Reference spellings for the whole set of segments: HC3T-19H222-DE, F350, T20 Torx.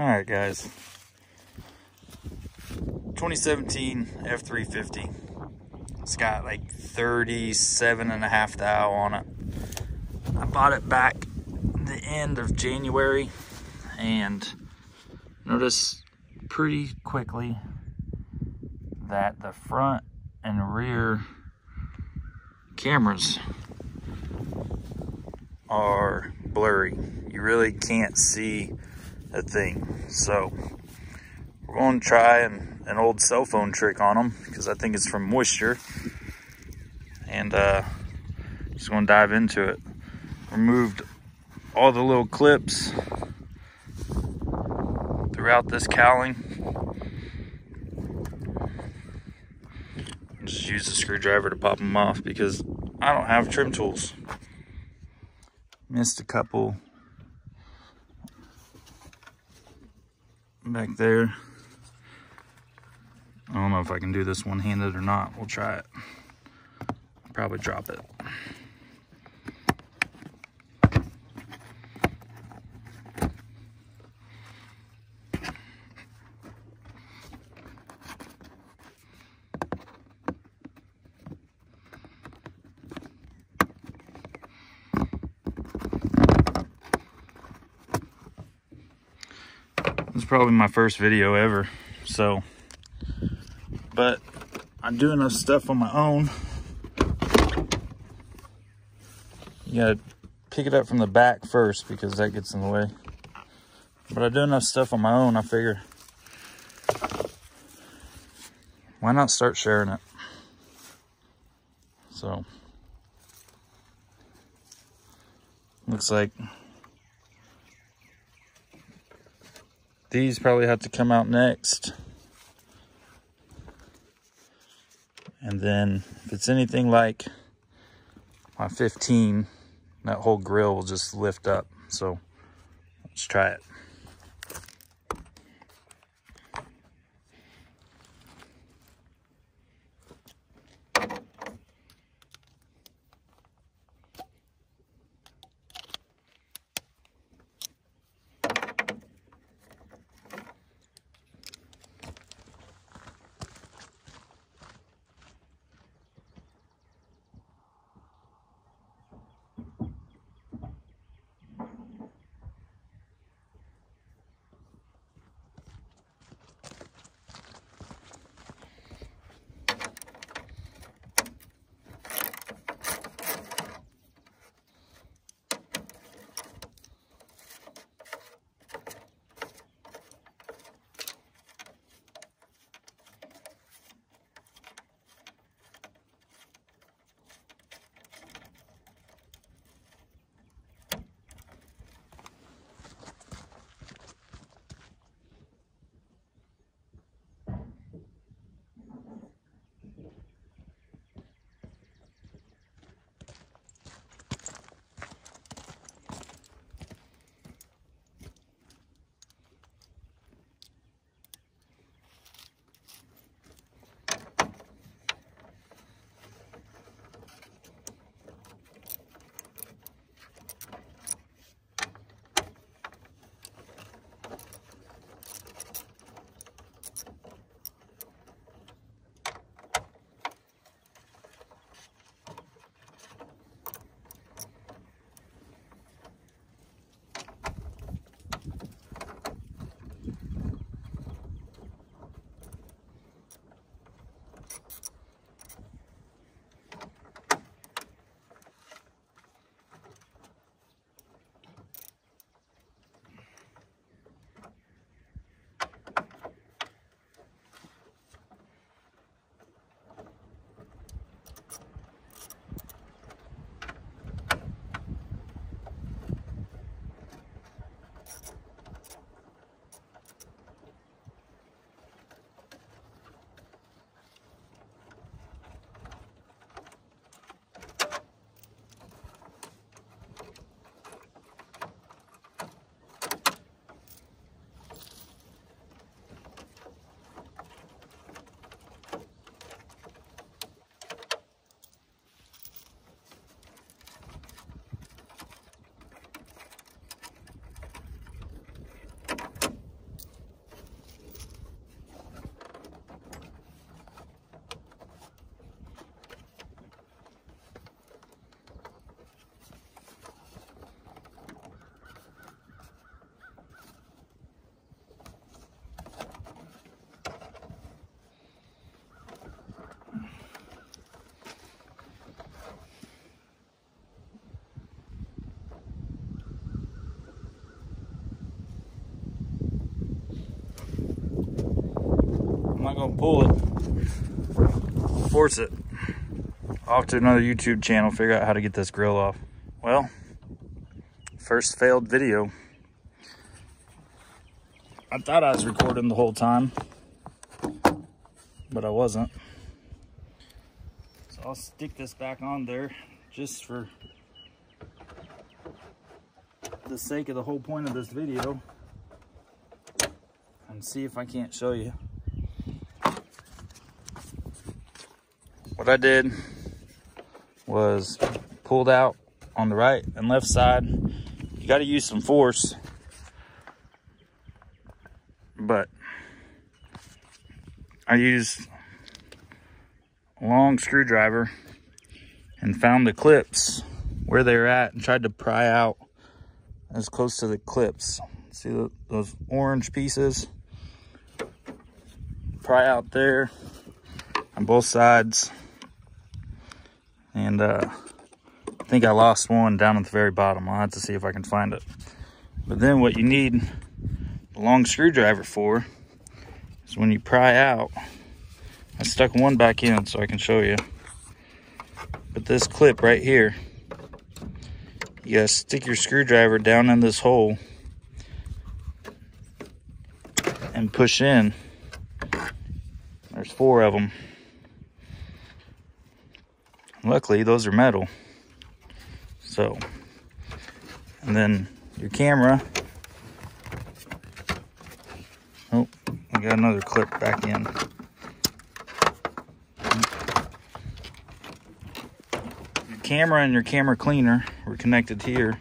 All right, guys, 2017 F350. It's got like 37.5 thou on it. I bought it back the end of January and noticed pretty quickly that the front and rear cameras are blurry. You really can't see a thing. So we're going to try an old cell phone trick on them because I think it's from moisture, and just going to dive into it. Removed all the little clips throughout this cowling. Just use a screwdriver to pop them off because I don't have trim tools. Missed a couple back there. I don't know if I can do this one-handed or not. We'll try it. Probably drop it. This is probably my first video ever, so, but I do enough stuff on my own. You gotta pick it up from the back first because that gets in the way. But I do enough stuff on my own, I figure, why not start sharing it? So, looks like these probably have to come out next. And then if it's anything like my 15, that whole grill will just lift up. So let's try it. gonna pull it, force it. Off to another YouTube channel, figure out how to get this grill off. Well, first failed video. I thought I was recording the whole time, but I wasn't. So I'll stick this back on there just for the sake of the whole point of this video, and see if I can't show you what I did. Was pulled out on the right and left side. You got to use some force, but I used a long screwdriver and found the clips where they were at and tried to pry out as close to the clips. See those orange pieces? Pry out there on both sides. And I think I lost one down at the very bottom. I'll have to see if I can find it. But then what you need a long screwdriver for is when you pry out. I stuck one back in so I can show you. But this clip right here, you gotta stick your screwdriver down in this hole and push in. There's four of them. Luckily, those are metal. So, and then your camera. Oh, we got another clip back in. Your camera and your camera cleaner were connected here.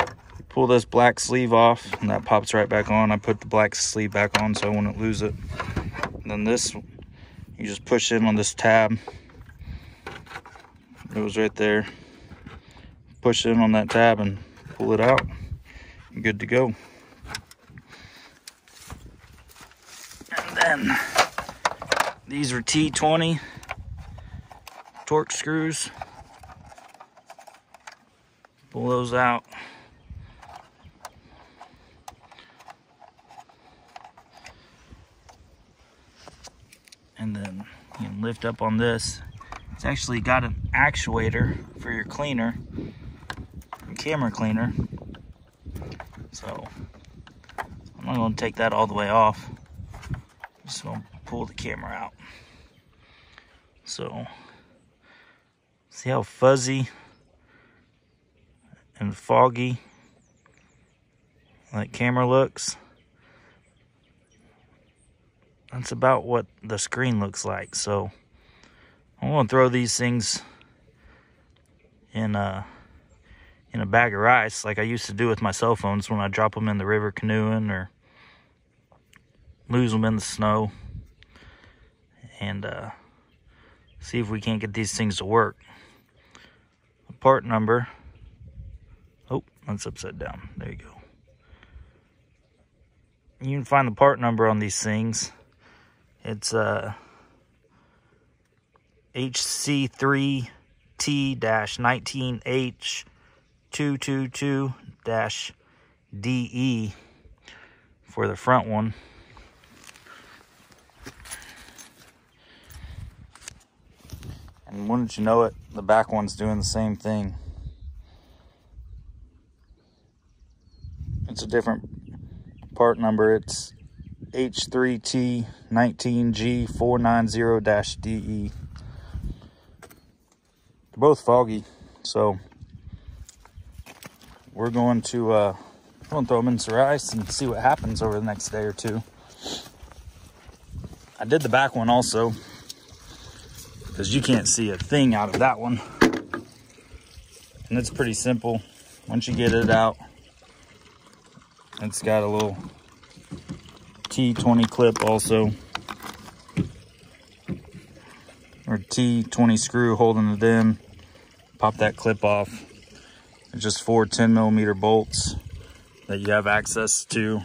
You pull this black sleeve off and that pops right back on. I put the black sleeve back on so I wouldn't lose it. And then this, you just push in on this tab. It was right there. Push in on that tab and pull it out. You're good to go. And then these are T20 Torx screws. Pull those out. And then you can lift up on this. It's actually got an actuator for your cleaner, your camera cleaner. So I'm not gonna take that all the way off. Just gonna pull the camera out. So see how fuzzy and foggy that camera looks? That's about what the screen looks like. So I'm gonna throw these things in a bag of rice, like I used to do with my cell phones when I drop them in the river canoeing or lose them in the snow, and see if we can't get these things to work. The part number. Oh, that's upside down. There you go. You can find the part number on these things. It's HC3T-19H222-DE for the front one. And wouldn't you know it, the back one's doing the same thing. It's a different part number. It's H3T-19G490-DE. They're both foggy, so we're going to throw them in some rice and see what happens over the next day or two. I did the back one also because you can't see a thing out of that one, and it's pretty simple. Once you get it out, it's got a little T20 clip also, or T20 screw holding it in. Pop that clip off. It's just four 10mm bolts that you have access to.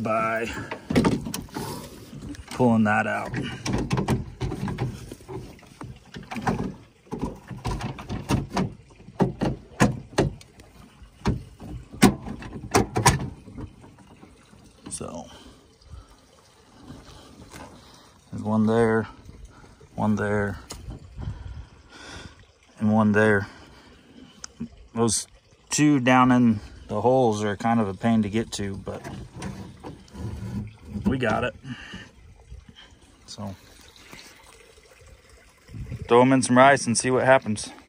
By pulling that out. So there's one there, and one there. Those two down in the holes are kind of a pain to get to, but we got it. So throw them in some rice and see what happens.